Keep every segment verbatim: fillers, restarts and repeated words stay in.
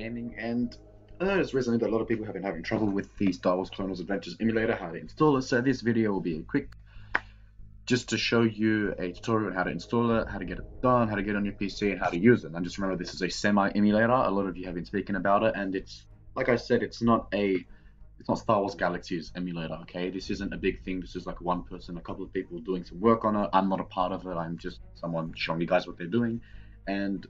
Gaming, and I noticed recently that a lot of people have been having trouble with the Star Wars Clone Wars Adventures emulator, how to install it, so this video will be a quick just to show you a tutorial on how to install it, how to get it done, how to get it on your P C, and how to use it. And just remember, this is a semi-emulator. A lot of you have been speaking about it, and it's, like I said, it's not a It's not Star Wars Galaxy's emulator, okay? This isn't a big thing. This is like one person, a couple of people doing some work on it. I'm not a part of it. I'm just someone showing you guys what they're doing. And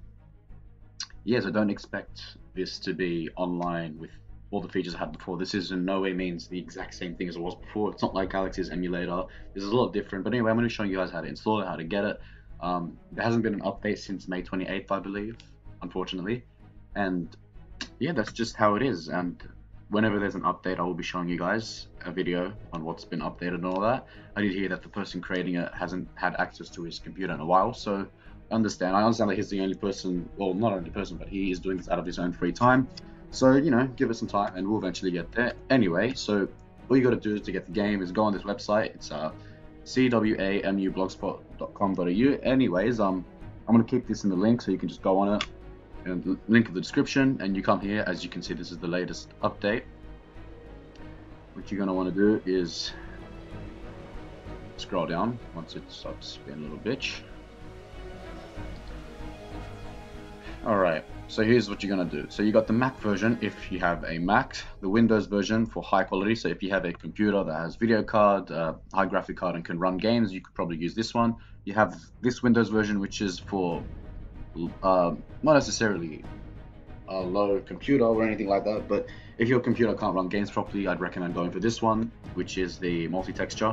yes, I don't expect this to be online with all the features I had before. This is in no way means the exact same thing as it was before. It's not like Galaxy's emulator. This is a lot different. But anyway, I'm going to show you guys how to install it, how to get it. Um, there hasn't been an update since May twenty-eighth, I believe, unfortunately. And yeah, that's just how it is. And whenever there's an update, I will be showing you guys a video on what's been updated and all that. I did hear that the person creating it hasn't had access to his computer in a while, so understand. I understand that he's the only person, well, not only person, but he is doing this out of his own free time. So, you know, give it some time and we'll eventually get there. Anyway, so all you got to do is to get the game is go on this website. It's uh, C W A M U blogspot dot com dot A U. Anyways, um, I'm going to keep this in the link so you can just go on it. In the link of the description, and you come here. As you can see, this is the latest update. What you're going to want to do is scroll down once it stops being a little bitch. Alright, so here's what you're going to do. So you got the Mac version if you have a Mac, the Windows version for high quality. So if you have a computer that has video card, uh, high graphic card, and can run games, you could probably use this one. You have this Windows version, which is for Uh, not necessarily a low computer or anything like that, but if your computer can't run games properly, I'd recommend going for this one, which is the multi-texture,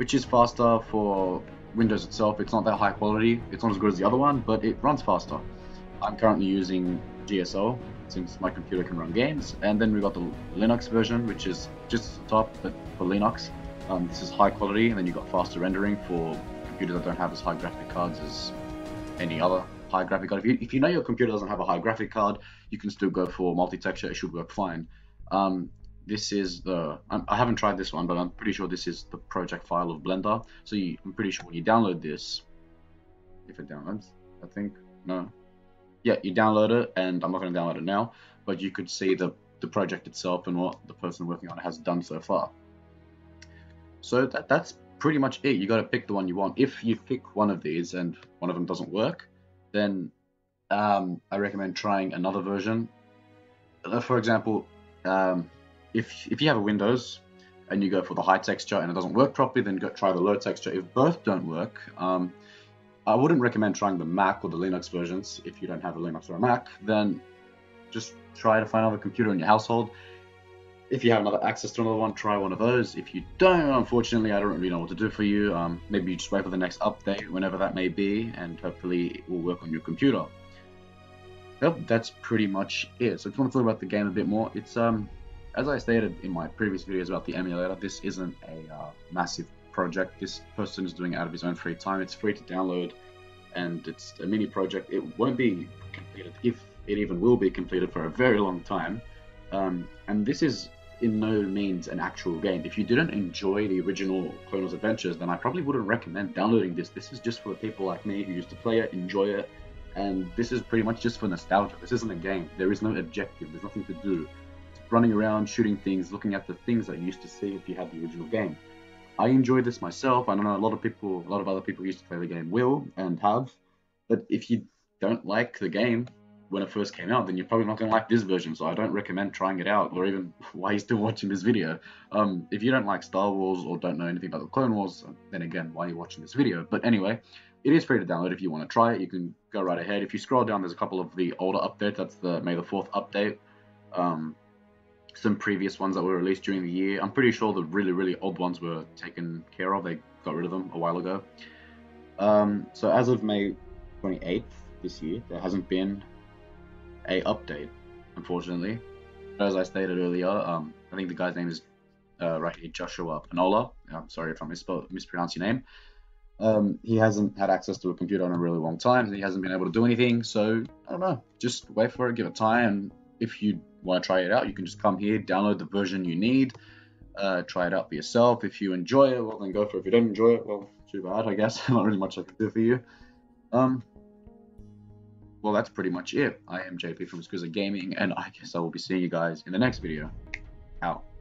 which is faster for Windows itself. It's not that high quality, it's not as good as the other one, but it runs faster. I'm currently using G S O since my computer can run games, and then we got the Linux version, which is just the top, but for Linux. Um, this is high quality, and then you got faster rendering for computers that don't have as high graphic cards as any other high graphic card. If you, if you know your computer doesn't have a high graphic card, you can still go for multi-texture. It should work fine. Um, this is the, I'm, I haven't tried this one, but I'm pretty sure this is the project file of Blender. So you, I'm pretty sure when you download this, if it downloads, I think, no. Yeah, you download it, and I'm not going to download it now, but you could see the, the project itself and what the person working on it has done so far. So that, that's pretty much it. You got to pick the one you want. If you pick one of these and one of them doesn't work, then um, I recommend trying another version. For example, um, if, if you have a Windows and you go for the high texture and it doesn't work properly, then go try the low texture. If both don't work, um, I wouldn't recommend trying the Mac or the Linux versions. If you don't have a Linux or a Mac, then just try to find another computer in your household. If you have another access to another one, try one of those. If you don't, unfortunately, I don't really know what to do for you. Um, maybe you just wait for the next update, whenever that may be, and hopefully it will work on your computer. Yep, that's pretty much it. So I just want to talk about the game a bit more. It's, um, as I stated in my previous videos about the emulator, this isn't a uh, massive project. This person is doing it out of his own free time. It's free to download, and it's a mini project. It won't be completed, if it even will be completed, for a very long time. Um, and this is in no means an actual game. If you didn't enjoy the original Clone Wars Adventures, then I probably wouldn't recommend downloading this. This is just for people like me who used to play it, enjoy it, and this is pretty much just for nostalgia. This isn't a game. There is no objective. There's nothing to do. It's running around, shooting things, looking at the things that you used to see if you had the original game. I enjoyed this myself. I don't know, a lot of people, a lot of other people who used to play the game will and have, but if you don't like the game when it first came out, then you're probably not going to like this version, so I don't recommend trying it out, or even why you're still watching this video. Um, if you don't like Star Wars or don't know anything about the Clone Wars, then again, why are you watching this video? But anyway, it is free to download. If you want to try it, you can go right ahead. If you scroll down, there's a couple of the older updates. That's the May the fourth update. Um, some previous ones that were released during the year. I'm pretty sure the really, really old ones were taken care of. They got rid of them a while ago. Um, so as of May twenty-eighth this year, there hasn't been a update, unfortunately. But as I stated earlier, um, I think the guy's name is uh, right here, Joshua Panola. I'm sorry if I misspelled, mispronounced your name. Um, he hasn't had access to a computer in a really long time, and he hasn't been able to do anything. So I don't know. Just wait for it, give it time. And if you want to try it out, you can just come here, download the version you need, uh, try it out for yourself. If you enjoy it, well, then go for it. If you don't enjoy it, well, too bad, I guess. Not really much I can do for you. Um, well, that's pretty much it. I am J P from eXquisite Gaming, and I guess I will be seeing you guys in the next video. Out.